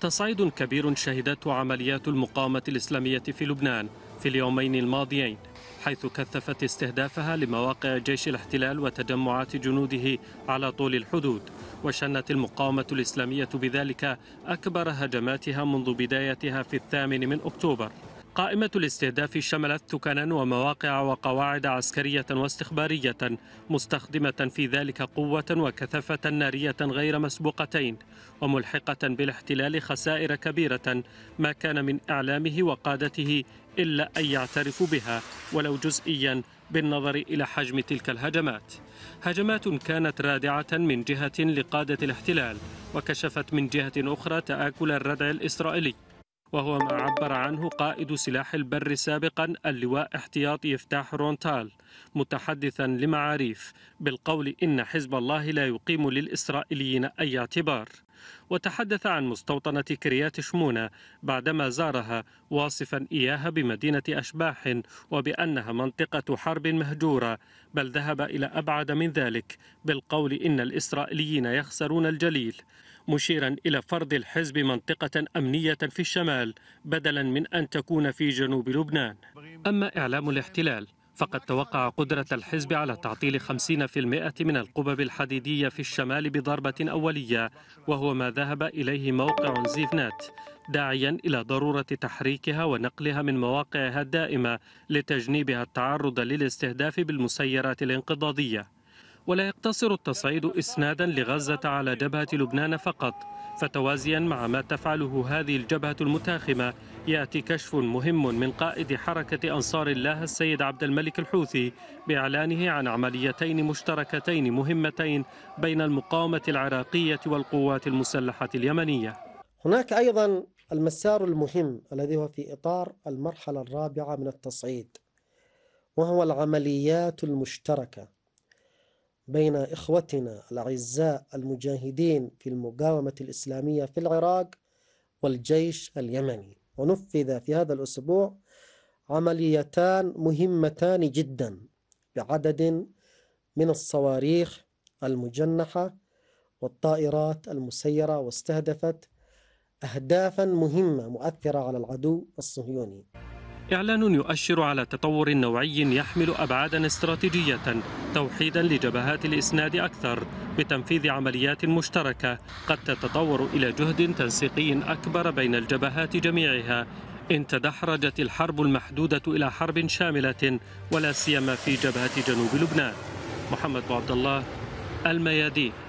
تصعيد كبير شهدته عمليات المقاومة الإسلامية في لبنان في اليومين الماضيين، حيث كثفت استهدافها لمواقع جيش الاحتلال وتجمعات جنوده على طول الحدود. وشنت المقاومة الإسلامية بذلك أكبر هجماتها منذ بدايتها في 8 أكتوبر. قائمة الاستهداف شملت ثكنا ومواقع وقواعد عسكرية واستخبارية، مستخدمة في ذلك قوة وكثافة نارية غير مسبوقتين، وملحقة بالاحتلال خسائر كبيرة ما كان من إعلامه وقادته إلا أن يعترف بها ولو جزئيا بالنظر إلى حجم تلك الهجمات. هجمات كانت رادعة من جهة لقادة الاحتلال، وكشفت من جهة أخرى تآكل الردع الإسرائيلي، وهو ما عبر عنه قائد سلاح البر سابقا اللواء احتياطي يفتاح رونتال متحدثا لمعاريف بالقول إن حزب الله لا يقيم للإسرائيليين أي اعتبار. وتحدث عن مستوطنة كريات شمونة بعدما زارها، واصفا إياها بمدينة أشباح وبأنها منطقة حرب مهجورة، بل ذهب إلى أبعد من ذلك بالقول إن الإسرائيليين يخسرون الجليل، مشيرا إلى فرض الحزب منطقة أمنية في الشمال بدلا من أن تكون في جنوب لبنان. أما إعلام الاحتلال فقد توقع قدرة الحزب على تعطيل 50% من القبب الحديدية في الشمال بضربة أولية، وهو ما ذهب إليه موقع زيفنات، داعيا إلى ضرورة تحريكها ونقلها من مواقعها الدائمة لتجنيبها التعرض للاستهداف بالمسيرات الانقضاضية. ولا يقتصر التصعيد إسنادا لغزة على جبهة لبنان فقط، فتوازيا مع ما تفعله هذه الجبهة المتاخمة يأتي كشف مهم من قائد حركة أنصار الله السيد عبد الملك الحوثي بإعلانه عن عمليتين مشتركتين مهمتين بين المقاومة العراقية والقوات المسلحة اليمنية. هناك أيضا المسار المهم الذي هو في إطار المرحلة الرابعة من التصعيد، وهو العمليات المشتركة بين إخوتنا الأعزاء المجاهدين في المقاومة الإسلامية في العراق والجيش اليمني. ونفذ في هذا الأسبوع عمليتان مهمتان جدا بعدد من الصواريخ المجنحة والطائرات المسيرة، واستهدفت أهدافا مهمة مؤثرة على العدو الصهيوني. إعلان يؤشر على تطور نوعي يحمل أبعادا استراتيجية، توحيدا لجبهات الإسناد أكثر بتنفيذ عمليات مشتركة قد تتطور إلى جهد تنسيقي أكبر بين الجبهات جميعها إن تدحرجت الحرب المحدودة إلى حرب شاملة، ولا سيما في جبهة جنوب لبنان. محمد عبد الله، الميادين.